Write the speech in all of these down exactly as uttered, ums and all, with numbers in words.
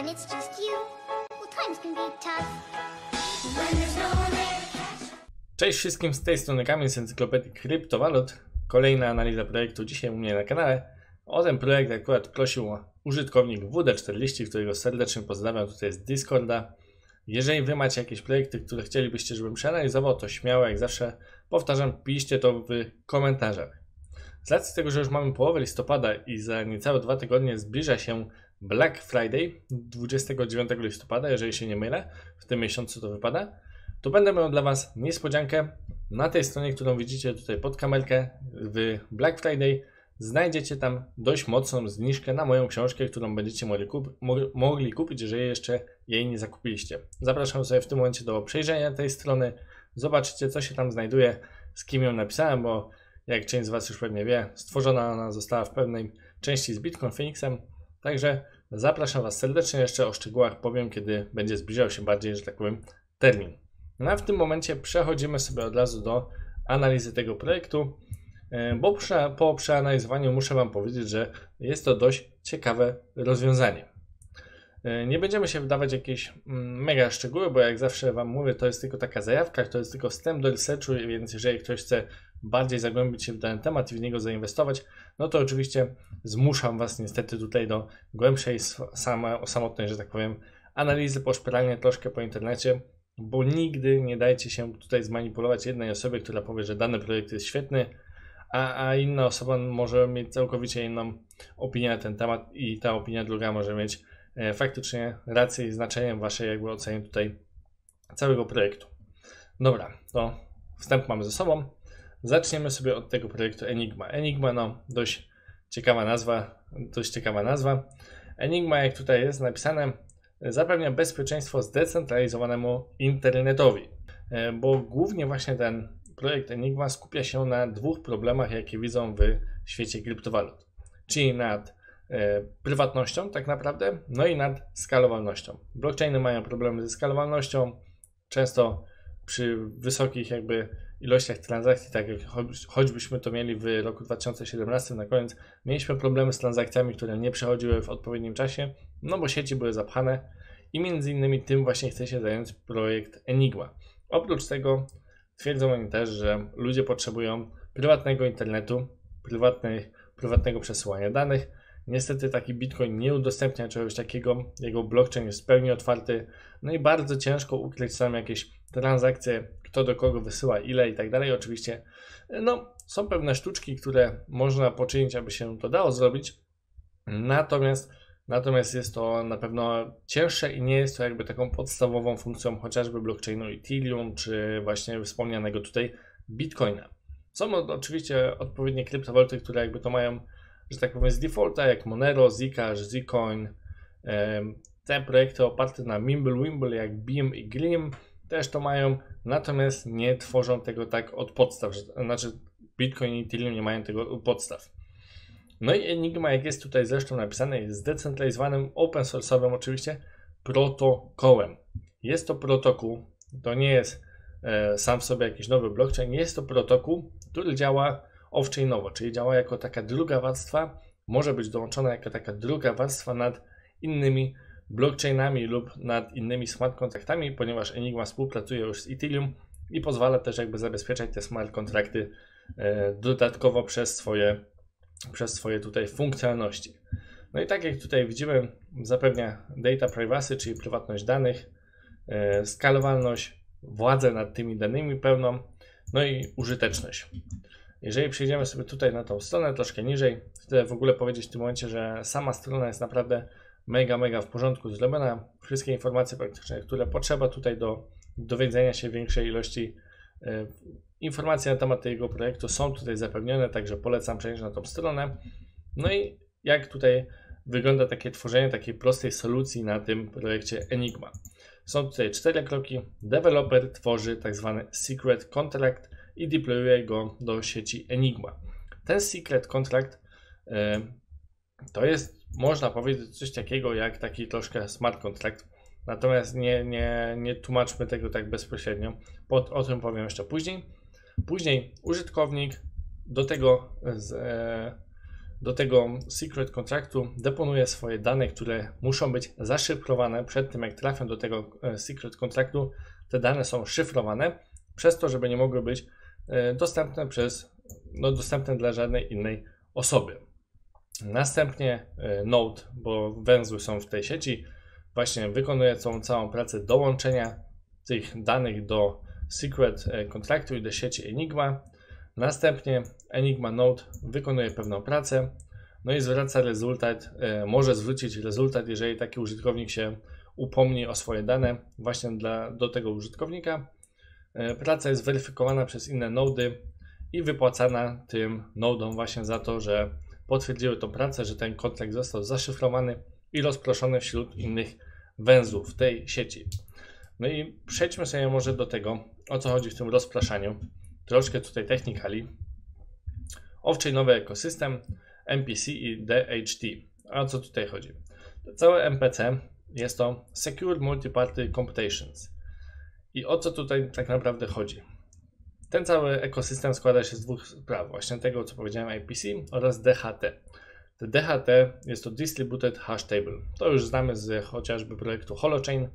and it's just you. Well, times can be tough when there's no one there. Cześć wszystkim, z tej strony Kamil z Encyklopedii Kryptowalut. Kolejna analiza projektu dzisiaj u mnie na kanale. O ten projekt akurat prosił użytkownik W D czterdzieści, którego serdecznie pozdrawiam tutaj z Discorda. Jeżeli Wy macie jakieś projekty, które chcielibyście, żebym przeanalizował, to śmiało, jak zawsze powtarzam, piszcie to w komentarzach. Z racji tego, że już mamy połowę listopada i za niecałe dwa tygodnie zbliża się Black Friday, dwudziestego dziewiątego listopada, jeżeli się nie mylę, w tym miesiącu to wypada, to będę miał dla Was niespodziankę. Na tej stronie, którą widzicie tutaj pod kamerkę, w Black Friday znajdziecie tam dość mocną zniżkę na moją książkę, którą będziecie mogli, kup mogli kupić, jeżeli jeszcze jej nie zakupiliście. Zapraszam sobie w tym momencie do przejrzenia tej strony, zobaczycie, co się tam znajduje, z kim ją napisałem, bo jak część z Was już pewnie wie, stworzona ona została w pewnej części z Bitcoin Phoenixem, także zapraszam Was serdecznie, jeszcze o szczegółach powiem, kiedy będzie zbliżał się bardziej, że tak powiem, termin. No a w tym momencie przechodzimy sobie od razu do analizy tego projektu, bo po przeanalizowaniu muszę Wam powiedzieć, że jest to dość ciekawe rozwiązanie. Nie będziemy się wdawać w jakieś mega szczegóły, bo jak zawsze Wam mówię, to jest tylko taka zajawka, to jest tylko wstęp do researchu, więc jeżeli ktoś chce bardziej zagłębić się w dany temat i w niego zainwestować, no to oczywiście zmuszam Was niestety tutaj do głębszej, sama, samotnej, że tak powiem, analizy, poszperania troszkę po internecie, bo nigdy nie dajcie się tutaj zmanipulować jednej osobie, która powie, że dany projekt jest świetny, a, a inna osoba może mieć całkowicie inną opinię na ten temat i ta opinia druga może mieć e, faktycznie rację i znaczeniem Waszej jakby oceny tutaj całego projektu. Dobra, to wstęp mamy ze sobą. Zaczniemy sobie od tego projektu Enigma. Enigma, no dość ciekawa nazwa, dość ciekawa nazwa. Enigma, jak tutaj jest napisane, zapewnia bezpieczeństwo zdecentralizowanemu internetowi, bo głównie właśnie ten projekt Enigma skupia się na dwóch problemach, jakie widzą w świecie kryptowalut, czyli nad e, prywatnością tak naprawdę, no i nad skalowalnością. Blockchainy mają problemy ze skalowalnością, często przy wysokich jakby ilościach transakcji, tak jak cho choćbyśmy to mieli w roku dwa tysiące siedemnastym na koniec, mieliśmy problemy z transakcjami, które nie przechodziły w odpowiednim czasie, no bo sieci były zapchane i między innymi tym właśnie chce się zająć projekt Enigma. Oprócz tego twierdzą oni też, że ludzie potrzebują prywatnego internetu, prywatnej, prywatnego przesyłania danych. Niestety taki Bitcoin nie udostępnia czegoś takiego, jego blockchain jest w pełni otwarty, no i bardzo ciężko ukryć tam jakieś transakcje, kto do kogo wysyła, ile i tak dalej. Oczywiście no, są pewne sztuczki, które można poczynić, aby się to dało zrobić, natomiast, natomiast jest to na pewno cięższe i nie jest to jakby taką podstawową funkcją chociażby blockchainu Ethereum, czy właśnie wspomnianego tutaj Bitcoina. Są oczywiście odpowiednie kryptowaluty, które jakby to mają, że tak powiem, z defaulta, jak Monero, Zcash, Zcoin, te projekty oparte na Mimble Wimble, jak Beam i Glim, też to mają, natomiast nie tworzą tego tak od podstaw, znaczy Bitcoin i Ethereum nie mają tego od podstaw. No i Enigma, jak jest tutaj zresztą napisane, jest zdecentralizowanym, open source'owym oczywiście, protokołem. Jest to protokół, to nie jest e, sam w sobie jakiś nowy blockchain, jest to protokół, który działa off-chainowo, czyli działa jako taka druga warstwa, może być dołączona jako taka druga warstwa nad innymi blockchainami lub nad innymi smart kontraktami, ponieważ Enigma współpracuje już z Ethereum i pozwala też jakby zabezpieczać te smart kontrakty e, dodatkowo przez swoje, przez swoje tutaj funkcjonalności. No i tak jak tutaj widzimy, zapewnia data privacy, czyli prywatność danych, e, skalowalność, władzę nad tymi danymi pełną, no i użyteczność. Jeżeli przejdziemy sobie tutaj na tą stronę, troszkę niżej, chcę w ogóle powiedzieć w tym momencie, że sama strona jest naprawdę mega, mega w porządku zrobiona. Wszystkie informacje praktyczne, które potrzeba tutaj do dowiedzenia się większej ilości y, informacji na temat tego projektu, są tutaj zapewnione, także polecam przejść na tą stronę. No i jak tutaj wygląda takie tworzenie takiej prostej solucji na tym projekcie Enigma. Są tutaj cztery kroki. Developer tworzy tak zwany secret contract i deployuje go do sieci Enigma. Ten secret contract y, to jest, można powiedzieć, coś takiego jak taki troszkę smart contract, natomiast nie, nie, nie tłumaczmy tego tak bezpośrednio, Pod, o tym powiem jeszcze później. Później użytkownik do tego z, e, do tego secret kontraktu deponuję swoje dane, które muszą być zaszyfrowane przed tym, jak trafią do tego secret kontraktu. Te dane są szyfrowane przez to, żeby nie mogły być dostępne przez, no, dostępne dla żadnej innej osoby. Następnie node, bo węzły są w tej sieci, właśnie wykonuje tą całą pracę dołączenia tych danych do secret kontraktu i do sieci Enigma. Następnie Enigma Node wykonuje pewną pracę, no i zwraca rezultat, może zwrócić rezultat, jeżeli taki użytkownik się upomni o swoje dane właśnie dla, do tego użytkownika. Praca jest weryfikowana przez inne nody i wypłacana tym nodom właśnie za to, że potwierdziły tą pracę, że ten kontrakt został zaszyfrowany i rozproszony wśród innych węzłów tej sieci. No i przejdźmy sobie może do tego, o co chodzi w tym rozpraszaniu. Troszkę tutaj technikali. Off-chainowy ekosystem, M P C i D H T. A o co tutaj chodzi? Całe M P C jest to Secure Multi-Party Computations. I o co tutaj tak naprawdę chodzi? Ten cały ekosystem składa się z dwóch spraw. Właśnie tego, co powiedziałem, M P C oraz D H T. Te D H T jest to Distributed Hash Table. To już znamy z chociażby projektu Holochain.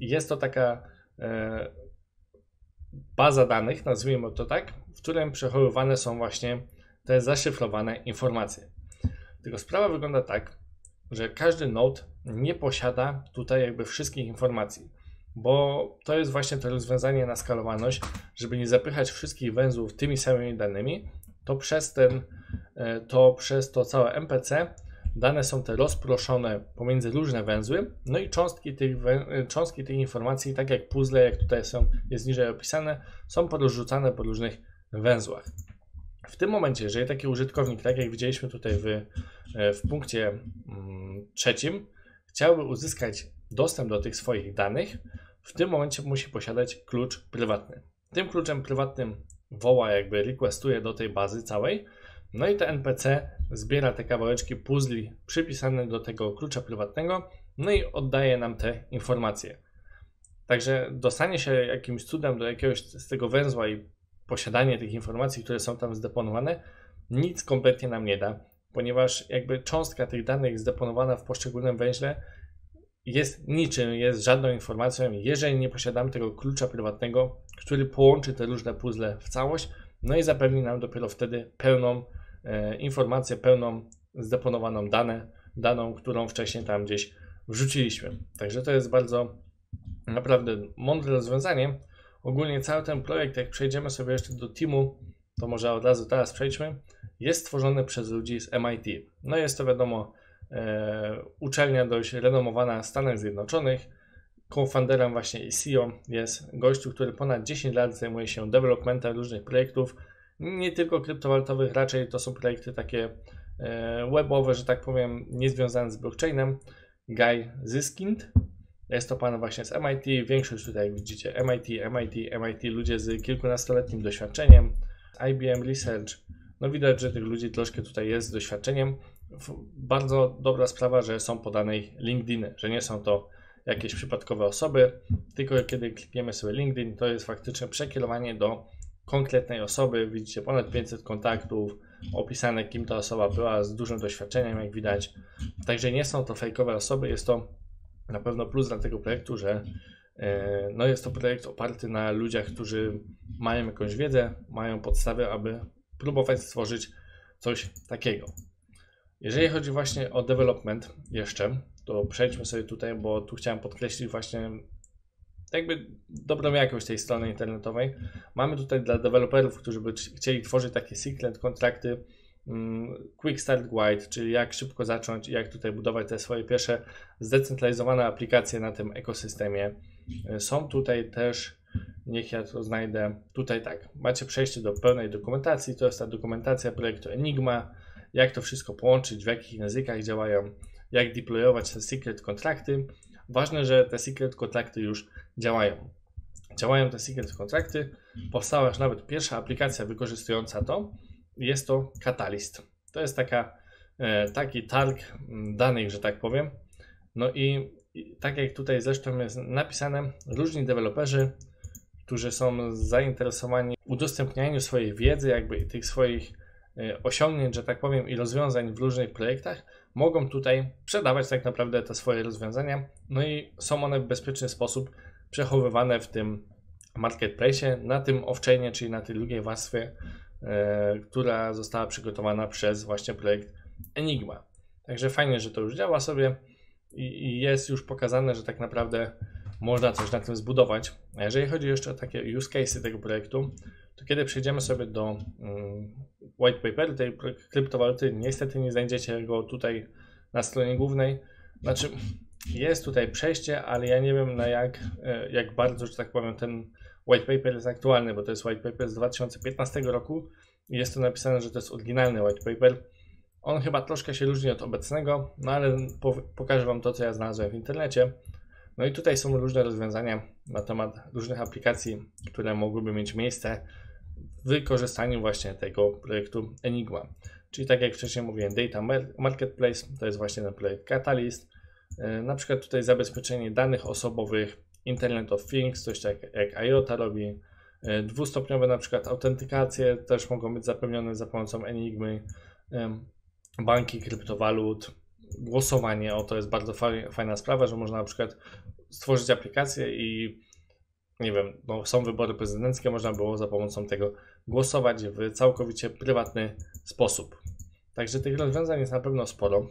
Jest to taka e, baza danych, nazwijmy to tak, w którym przechowywane są właśnie te zaszyfrowane informacje. Tylko sprawa wygląda tak, że każdy node nie posiada tutaj jakby wszystkich informacji, bo to jest właśnie to rozwiązanie na skalowalność, żeby nie zapychać wszystkich węzłów tymi samymi danymi, to przez, ten, to, przez to całe M P C dane są te rozproszone pomiędzy różne węzły, no i cząstki tych, cząstki tych informacji, tak jak puzzle, jak tutaj są, jest niżej opisane, są porozrzucane po różnych węzłach. W tym momencie, jeżeli taki użytkownik, tak jak widzieliśmy tutaj w, w punkcie trzecim, chciałby uzyskać dostęp do tych swoich danych, w tym momencie musi posiadać klucz prywatny. Tym kluczem prywatnym woła, jakby requestuje do tej bazy całej, no i to N P C zbiera te kawałeczki puzli przypisane do tego klucza prywatnego, no i oddaje nam te informacje. Także dostanie się jakimś cudem do jakiegoś z tego węzła i posiadanie tych informacji, które są tam zdeponowane, nic kompletnie nam nie da, ponieważ jakby cząstka tych danych zdeponowana w poszczególnym węźle jest niczym, jest żadną informacją, jeżeli nie posiadamy tego klucza prywatnego, który połączy te różne puzzle w całość, no i zapewni nam dopiero wtedy pełną e, informację, pełną zdeponowaną dane, daną, którą wcześniej tam gdzieś wrzuciliśmy. Także to jest bardzo naprawdę mądre rozwiązanie. Ogólnie cały ten projekt, jak przejdziemy sobie jeszcze do teamu, to może od razu teraz przejdźmy, jest stworzony przez ludzi z M I T. No jest to wiadomo e, uczelnia dość renomowana w Stanach Zjednoczonych. Co-founderem właśnie i C E O jest gościu, który ponad dziesięć lat zajmuje się developmentem różnych projektów, nie tylko kryptowalutowych, raczej to są projekty takie webowe, że tak powiem, niezwiązane z blockchainem. Guy Zyskind, jest to pan właśnie z M I T, większość tutaj widzicie M I T, M I T, M I T, ludzie z kilkunastoletnim doświadczeniem, I B M Research, no widać, że tych ludzi troszkę tutaj jest z doświadczeniem. Bardzo dobra sprawa, że są podane ich LinkedIny, że nie są to jakieś przypadkowe osoby, tylko kiedy klikniemy sobie LinkedIn, to jest faktycznie przekierowanie do konkretnej osoby. Widzicie ponad pięćset kontaktów, opisane kim ta osoba była, z dużym doświadczeniem jak widać. Także nie są to fejkowe osoby, jest to na pewno plus dla tego projektu, że e, no jest to projekt oparty na ludziach, którzy mają jakąś wiedzę, mają podstawy, aby próbować stworzyć coś takiego. Jeżeli chodzi właśnie o development jeszcze, to przejdźmy sobie tutaj, bo tu chciałem podkreślić właśnie jakby dobrą jakość tej strony internetowej. Mamy tutaj dla deweloperów, którzy by chcieli tworzyć takie secret kontrakty, um, quick start guide, czyli jak szybko zacząć i jak tutaj budować te swoje pierwsze zdecentralizowane aplikacje na tym ekosystemie. Są tutaj też, niech ja to znajdę, tutaj tak, macie przejście do pełnej dokumentacji, to jest ta dokumentacja projektu Enigma, jak to wszystko połączyć, w jakich językach działają, jak deployować te secret kontrakty. Ważne, że te secret kontrakty już działają. Działają te secret kontrakty, powstała już nawet pierwsza aplikacja wykorzystująca to, jest to Catalyst. To jest taka, taki targ danych, że tak powiem. No i tak jak tutaj zresztą jest napisane, różni deweloperzy, którzy są zainteresowani udostępnianiu swojej wiedzy, jakby tych swoich osiągnięć, że tak powiem, i rozwiązań w różnych projektach, mogą tutaj sprzedawać tak naprawdę te swoje rozwiązania, no i są one w bezpieczny sposób przechowywane w tym marketplace, na tym off-chainie, czyli na tej drugiej warstwie, e, która została przygotowana przez właśnie projekt Enigma. Także fajnie, że to już działa sobie i, i jest już pokazane, że tak naprawdę można coś na tym zbudować. A jeżeli chodzi jeszcze o takie use case'y tego projektu, to kiedy przejdziemy sobie do mm, white paperu tej kryptowaluty, niestety nie znajdziecie go tutaj na stronie głównej. Znaczy, jest tutaj przejście, ale ja nie wiem, na jak, jak bardzo, że tak powiem, ten white paper jest aktualny, bo to jest white paper z dwa tysiące piętnastego roku i jest to napisane, że to jest oryginalny white paper. On chyba troszkę się różni od obecnego, no ale po, pokażę wam to, co ja znalazłem w internecie. No i tutaj są różne rozwiązania na temat różnych aplikacji, które mogłyby mieć miejsce w wykorzystaniu właśnie tego projektu Enigma. Czyli tak jak wcześniej mówiłem, Data Marketplace, to jest właśnie ten projekt Catalyst, na przykład tutaj zabezpieczenie danych osobowych, Internet of Things, coś tak jak Iota robi, dwustopniowe na przykład autentykacje też mogą być zapewnione za pomocą Enigmy, banki kryptowalut, głosowanie, o to jest bardzo fajna sprawa, że można na przykład stworzyć aplikację i nie wiem, no są wybory prezydenckie, można było za pomocą tego głosować w całkowicie prywatny sposób. Także tych rozwiązań jest na pewno sporo.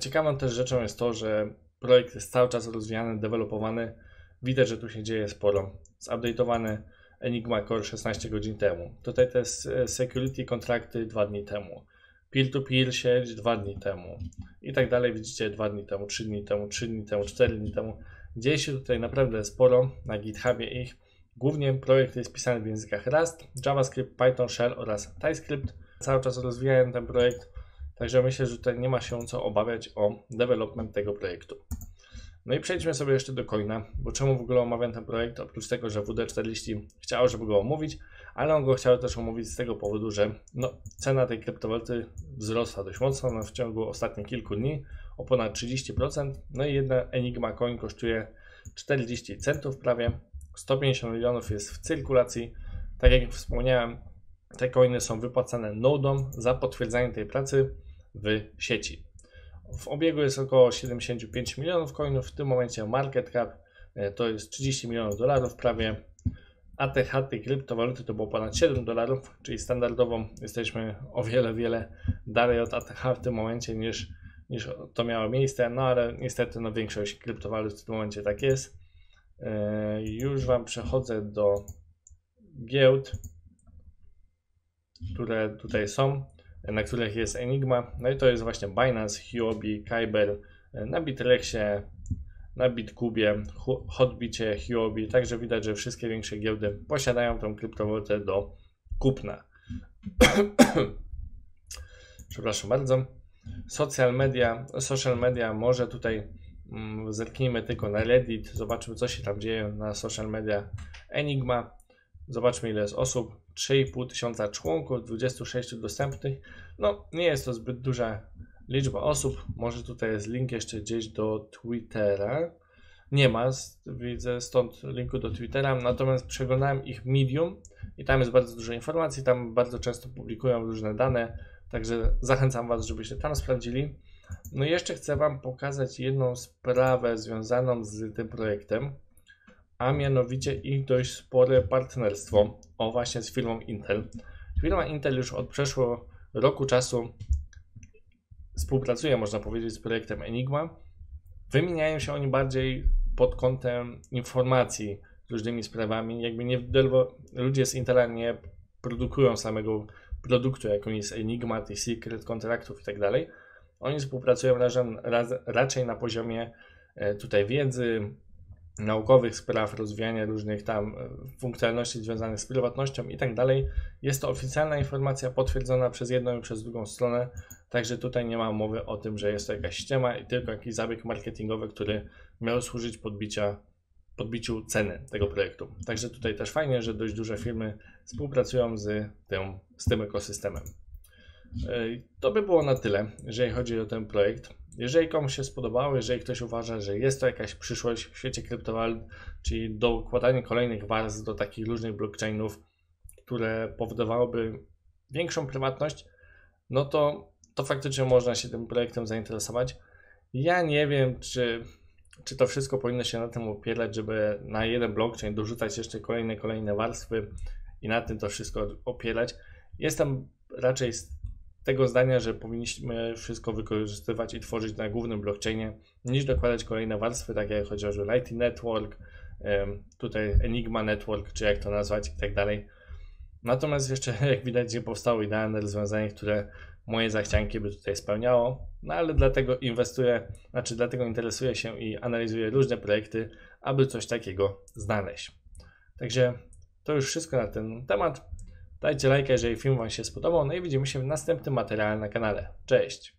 Ciekawą też rzeczą jest to, że projekt jest cały czas rozwijany, dewelopowany. Widać, że tu się dzieje sporo. Zupdate'owany Enigma Core szesnaście godzin temu. Tutaj te security kontrakty dwa dni temu. Peer-to-peer sieć dwa dni temu. I tak dalej, widzicie, dwa dni temu, trzy dni temu, trzy dni temu, cztery dni temu. Dzieje się tutaj naprawdę sporo na GitHubie ich. Głównie projekt jest pisany w językach Rust, JavaScript, Python, Shell oraz TypeScript. Cały czas rozwijałem ten projekt. Także myślę, że tutaj nie ma się co obawiać o development tego projektu. No i przejdźmy sobie jeszcze do coina, bo czemu w ogóle omawiam ten projekt? Oprócz tego, że W D czterdzieści chciało, żeby go omówić, ale on go chciał też omówić z tego powodu, że no, cena tej kryptowaluty wzrosła dość mocno, no, w ciągu ostatnich kilku dni o ponad trzydzieści procent. No i jedna Enigma Coin kosztuje czterdzieści centów prawie, sto pięćdziesiąt milionów jest w cyrkulacji. Tak jak wspomniałem, te coiny są wypłacane nodom za potwierdzanie tej pracy w sieci. W obiegu jest około siedemdziesiąt pięć milionów coinów. W tym momencie market cap to jest trzydzieści milionów dolarów prawie. A T H tej kryptowaluty to było ponad siedem dolarów, czyli standardowo jesteśmy o wiele, wiele dalej od A T H w tym momencie niż, niż to miało miejsce. No ale niestety no, większość kryptowalut w tym momencie tak jest. Yy, już wam przechodzę do giełd, które tutaj są, na których jest Enigma. No i to jest właśnie Binance, Huobi, Kyber, na Bitrexie, na Bitkubie, Hotbicie, Huobi. Także widać, że wszystkie większe giełdy posiadają tą kryptowalutę do kupna. Przepraszam bardzo. Social media, social media może tutaj mm, zerknijmy tylko na Reddit, zobaczmy, co się tam dzieje na social media Enigma. Zobaczmy, ile jest osób. trzy i pół tysiąca członków, dwadzieścia sześć dostępnych. No, nie jest to zbyt duża liczba osób. Może tutaj jest link jeszcze gdzieś do Twittera. Nie ma, widzę stąd linku do Twittera. Natomiast przeglądałem ich Medium i tam jest bardzo dużo informacji. Tam bardzo często publikują różne dane. Także zachęcam was, żebyście tam sprawdzili. No i jeszcze chcę wam pokazać jedną sprawę związaną z tym projektem, a mianowicie ich dość spore partnerstwo, o właśnie z firmą Intel. Firma Intel już od przeszło roku czasu współpracuje, można powiedzieć, z projektem Enigma. Wymieniają się oni bardziej pod kątem informacji z różnymi sprawami. Jakby nie, ludzie z Intela nie produkują samego produktu, jakim jest Enigma, tych secret kontraktów i tak dalej. Oni współpracują razem, raz, raczej na poziomie e, tutaj wiedzy, naukowych spraw, rozwijania różnych tam funkcjonalności związanych z prywatnością i tak dalej. Jest to oficjalna informacja potwierdzona przez jedną i przez drugą stronę, także tutaj nie ma mowy o tym, że jest to jakaś ściema i tylko jakiś zabieg marketingowy, który miał służyć podbicia, podbiciu ceny tego projektu. Także tutaj też fajnie, że dość duże firmy współpracują z tym, z tym ekosystemem. To by było na tyle, jeżeli chodzi o ten projekt. Jeżeli komuś się spodobało, jeżeli ktoś uważa, że jest to jakaś przyszłość w świecie kryptowalut, czyli dokładanie kolejnych warstw do takich różnych blockchainów które powodowałyby większą prywatność, no to, to faktycznie można się tym projektem zainteresować. Ja nie wiem, czy, czy to wszystko powinno się na tym opierać, żeby na jeden blockchain dorzucać jeszcze kolejne, kolejne warstwy i na tym to wszystko opierać. Jestem raczej z tego zdania, że powinniśmy wszystko wykorzystywać i tworzyć na głównym blockchainie, niż dokładać kolejne warstwy, takie jak chociażby Lightning Network, tutaj Enigma Network, czy jak to nazwać i tak dalej. Natomiast jeszcze, jak widać, nie powstało idealne rozwiązanie, które moje zachcianki by tutaj spełniało, no ale dlatego inwestuję, znaczy dlatego interesuję się i analizuję różne projekty, aby coś takiego znaleźć. Także to już wszystko na ten temat. Dajcie lajka, jeżeli film wam się spodobał, no i widzimy się w następnym materiale na kanale. Cześć!